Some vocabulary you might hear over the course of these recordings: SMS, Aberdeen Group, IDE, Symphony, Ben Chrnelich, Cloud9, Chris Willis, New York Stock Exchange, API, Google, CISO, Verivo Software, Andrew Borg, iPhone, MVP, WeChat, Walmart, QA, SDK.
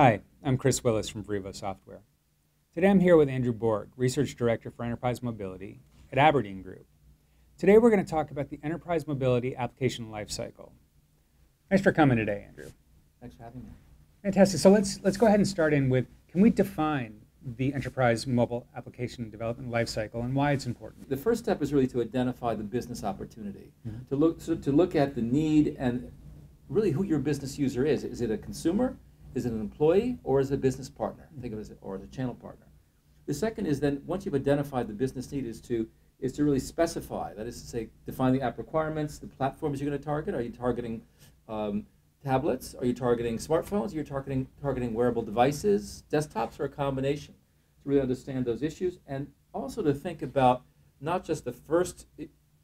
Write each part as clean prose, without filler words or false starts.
Hi, I'm Chris Willis from Verivo Software. Today I'm here with Andrew Borg, Research Director for Enterprise Mobility at Aberdeen Group. Today we're going to talk about the Enterprise Mobility Application Lifecycle. Thanks for coming today, Andrew. Thanks for having me. Fantastic. So let's go ahead and start in with, can we define the Enterprise Mobile Application Development Lifecycle and why it's important? The first step is really to identify the business opportunity, to look at the need and really who your business user is. Is it a consumer? Is it an employee, or is it a business partner? Think of it as, or the channel partner. The second is then, once you've identified the business need, is to really specify. That is to say, define the app requirements, the platforms you're going to target. Are you targeting tablets? Are you targeting smartphones? Are you targeting wearable devices, desktops, or a combination? To really understand those issues, and also to think about not just the first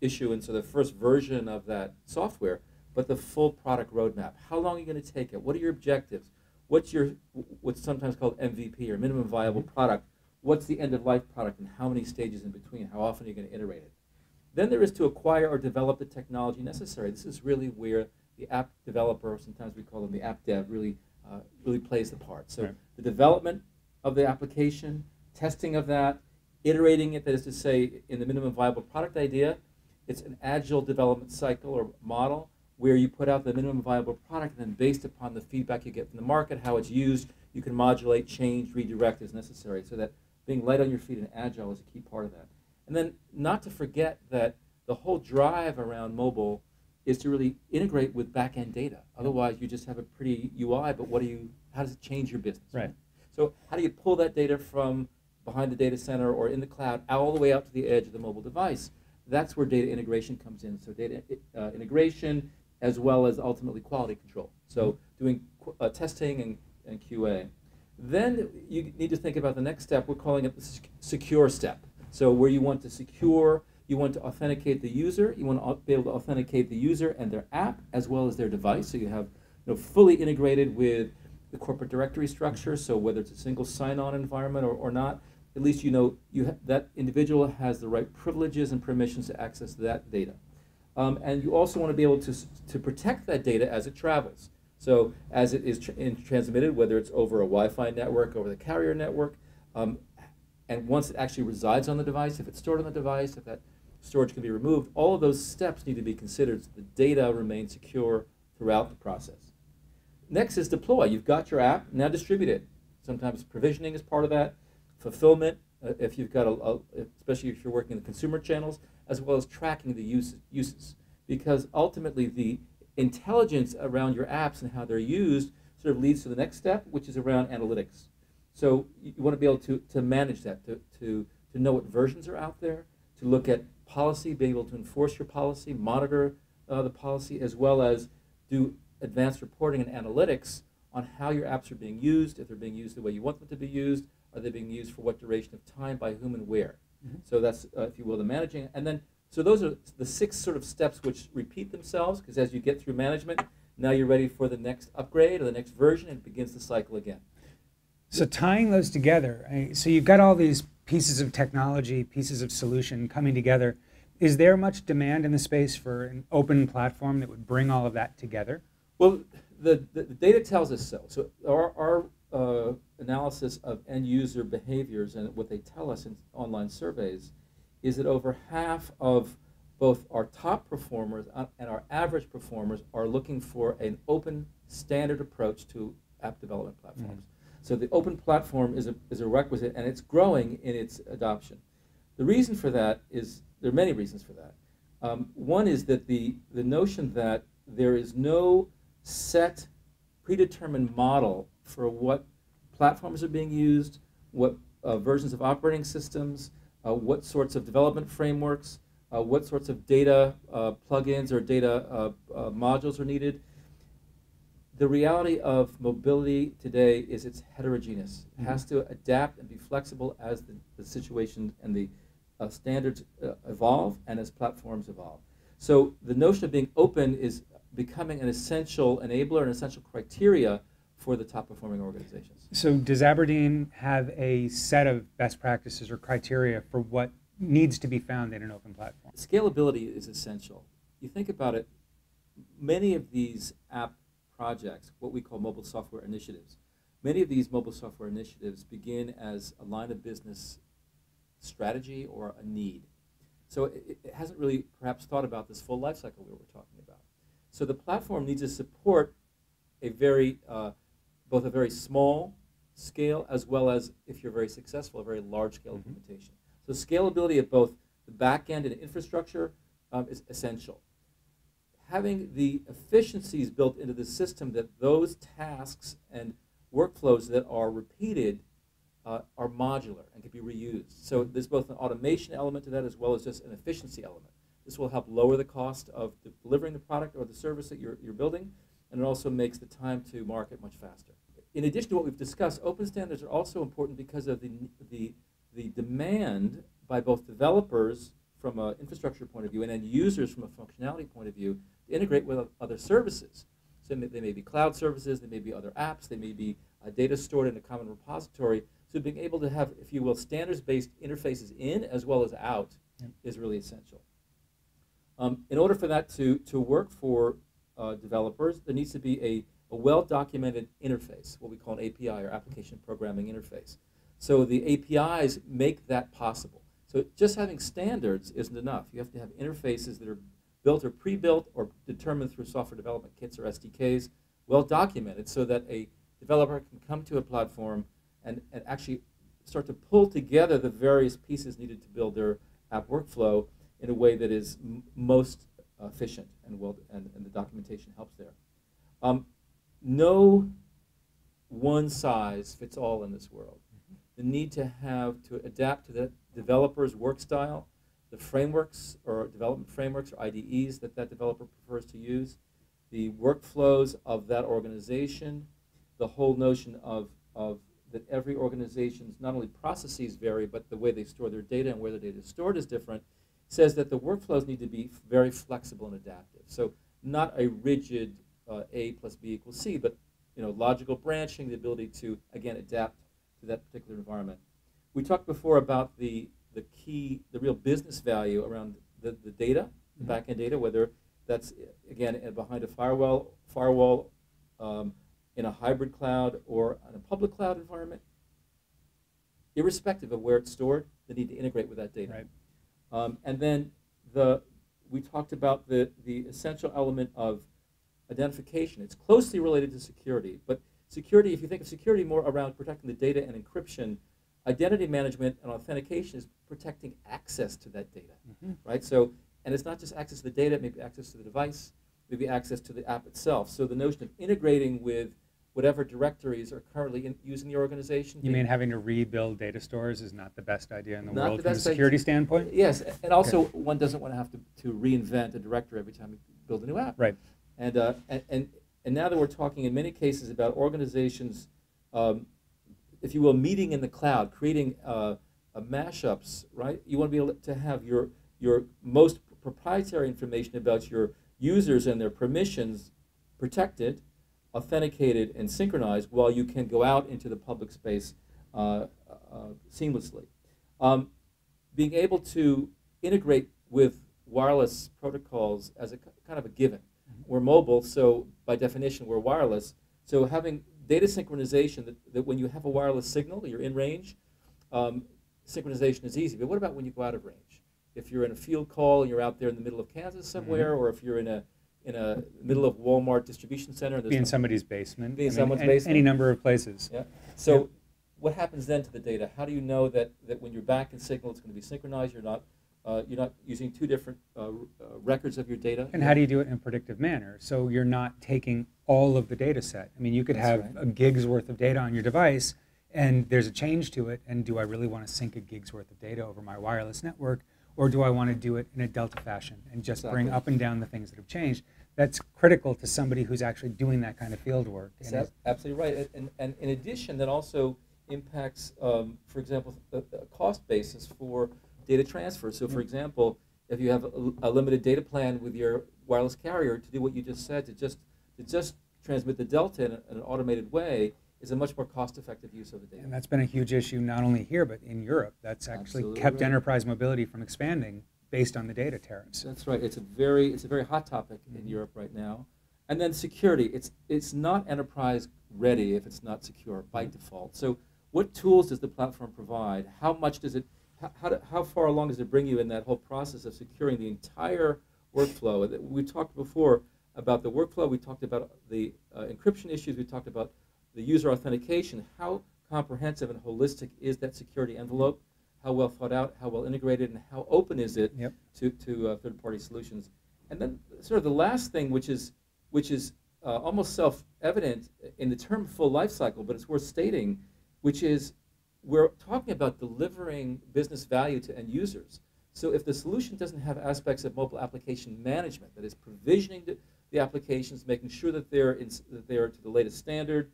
issue and so the first version of that software, but the full product roadmap. How long are you going to take it? What are your objectives? What's your, what's sometimes called MVP, or minimum viable product? What's the end-of-life product, and how many stages in between? How often are you going to iterate it? Then there is to acquire or develop the technology necessary. This is really where the app developer, sometimes we call them the app dev, really plays the part. So the development of the application, testing of that, iterating it, that is to say, in the minimum viable product idea, it's an agile development cycle or model, where you put out the minimum viable product, and then based upon the feedback you get from the market, how it's used, you can modulate, change, redirect as necessary, so that being light on your feet and agile is a key part of that. And then not to forget that the whole drive around mobile is to really integrate with back-end data. Otherwise, you just have a pretty UI, but what do you, how does it change your business? Right. So how do you pull that data from behind the data center or in the cloud all the way out to the edge of the mobile device? That's where data integration comes in. So data integration, as well as ultimately quality control. So doing testing and QA. Then you need to think about the next step. We're calling it the secure step. So where you want to secure, you want to authenticate the user, you want to be able to authenticate the user and their app as well as their device. So you have, you know, fully integrated with the corporate directory structure. So whether it's a single sign-on environment or not, at least you know that individual has the right privileges and permissions to access that data. And you also want to be able to protect that data as it travels. So as it is transmitted, whether it's over a Wi-Fi network, over the carrier network, and once it actually resides on the device, if it's stored on the device, if that storage can be removed, all of those steps need to be considered so the data remains secure throughout the process. Next is deploy. You've got your app, now distribute it. Sometimes provisioning is part of that, fulfillment, if you've got especially if you're working in the consumer channels, as well as tracking the uses. Because ultimately the intelligence around your apps and how they're used sort of leads to the next step, which is around analytics. So you want to be able to manage that, to know what versions are out there, to look at policy, be able to enforce your policy, monitor the policy, as well as do advanced reporting and analytics on how your apps are being used, if they're being used the way you want them to be used, are they being used for what duration of time, by whom, and where. So that's, if you will, the managing. And then, so those are the six sort of steps which repeat themselves, because as you get through management, now you're ready for the next upgrade or the next version, and it begins the cycle again. So tying those together, so you've got all these pieces of technology, pieces of solution coming together. Is there much demand in the space for an open platform that would bring all of that together? Well, the data tells us so. So our analysis of end-user behaviors and what they tell us in online surveys is that over half of both our top performers and our average performers are looking for an open standard approach to app development platforms. So the open platform is a requisite, and it's growing in its adoption. The reason for that is, there are many reasons for that. One is that the notion that there is no set predetermined model for what platforms are being used, what versions of operating systems, what sorts of development frameworks, what sorts of data plugins or data modules are needed. The reality of mobility today is it's heterogeneous. It has to adapt and be flexible as the situation and the standards evolve and as platforms evolve. So the notion of being open is becoming an essential enabler, an essential criteria for the top performing organizations. So does Aberdeen have a set of best practices or criteria for what needs to be found in an open platform? Scalability is essential. You think about it, many of these app projects, what we call mobile software initiatives, Many of these mobile software initiatives begin as a line of business strategy or a need. So it hasn't really perhaps thought about this full life cycle we were talking about. So the platform needs to support a very, both a very small scale as well as, if you're very successful, a very large scale implementation. So scalability at both the back end and infrastructure is essential. Having the efficiencies built into the system that those tasks and workflows that are repeated are modular and can be reused. So there's both an automation element to that as well as just an efficiency element. This will help lower the cost of delivering the product or the service that you're building, and it also makes the time to market much faster. In addition to what we've discussed, open standards are also important because of the demand by both developers from an infrastructure point of view and end users from a functionality point of view to integrate with other services. So they may be cloud services, they may be other apps, they may be data stored in a common repository. So being able to have, if you will, standards-based interfaces in as well as out is really essential. In order for that to work for developers, there needs to be a well-documented interface, what we call an API or application programming interface. So the APIs make that possible. So just having standards isn't enough. You have to have interfaces that are built or pre-built or determined through software development kits or SDKs, well-documented so that a developer can come to a platform and actually start to pull together the various pieces needed to build their app workflow in a way that is most efficient and, well, and the documentation helps there. No one size fits all in this world. The need to have to adapt to the developer's work style, the frameworks or development frameworks or IDEs that that developer prefers to use, the workflows of that organization, the whole notion of that every organization's not only processes vary, but the way they store their data and where the data is stored is different, says that the workflows need to be very flexible and adaptive. So not a rigid A plus B equals C, but logical branching, the ability to, again, adapt to that particular environment. We talked before about the real business value around the data, the back-end data, whether that's, again, behind a firewall in a hybrid cloud or in a public cloud environment, irrespective of where it's stored, they need to integrate with that data. Right. And then we talked about the essential element of identification. It's closely related to security, but security, if you think of security more around protecting the data and encryption, identity management and authentication is protecting access to that data, right? So, and it's not just access to the data, it may be access to the device, maybe access to the app itself. So the notion of integrating with whatever directories are currently using the organization. You mean having to rebuild data stores is not the best idea in the world from a security standpoint? Yes, and also one doesn't want to have to reinvent a directory every time you build a new app. Right. And now that we're talking in many cases about organizations, if you will, meeting in the cloud, creating mashups, right? You want to be able to have your most proprietary information about your users and their permissions protected, authenticated, and synchronized while you can go out into the public space seamlessly. Being able to integrate with wireless protocols as a kind of a given. We're mobile, so by definition we're wireless. So having data synchronization, that when you have a wireless signal, you're in range, synchronization is easy. But what about when you go out of range? If you're in a field call and you're out there in the middle of Kansas somewhere, or if you're in a middle of Walmart distribution center. Be in somebody's basement. Be in someone's basement. Any number of places. Yeah. So what happens then to the data? How do you know that when you're back in signal, it's going to be synchronized? You're not using two different records of your data. And how do you do it in a predictive manner? So you're not taking all of the data set. I mean, you could have a gig's worth of data on your device, and there's a change to it, and do I really want to sync a gig's worth of data over my wireless network, or do I want to do it in a delta fashion and just bring up and down the things that have changed? That's critical to somebody who's actually doing that kind of field work. That's absolutely right. And in addition, that also impacts, for example, the cost basis for data transfer. So for example, if you have a limited data plan with your wireless carrier, to do what you just said, to just transmit the delta in an automated way is a much more cost-effective use of the data. And that's been a huge issue not only here, but in Europe. That's actually kept enterprise mobility from expanding based on the data tariffs. That's right. It's a very hot topic in Europe right now. And then security. It's not enterprise ready if it's not secure by default. So what tools does the platform provide? How much does it, how far along does it bring you in that whole process of securing the entire workflow? We talked before about the workflow. We talked about the encryption issues. We talked about the user authentication. How comprehensive and holistic is that security envelope? How well thought out? How well integrated? And how open is it to third-party solutions? And then sort of the last thing, which is almost self-evident in the term full life cycle, but it's worth stating, which is we're talking about delivering business value to end users. So if the solution doesn't have aspects of mobile application management, that is provisioning the applications, making sure that they're to the latest standard,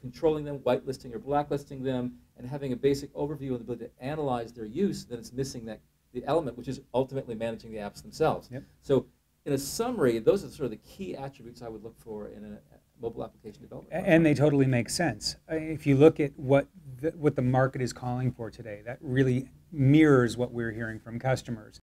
controlling them, whitelisting or blacklisting them, and having a basic overview and the ability to analyze their use, then it's missing the element, which is ultimately managing the apps themselves. Yep. So in a summary, those are sort of the key attributes I would look for in a mobile application development process. And they totally make sense. If you look at what the market is calling for today, that really mirrors what we're hearing from customers.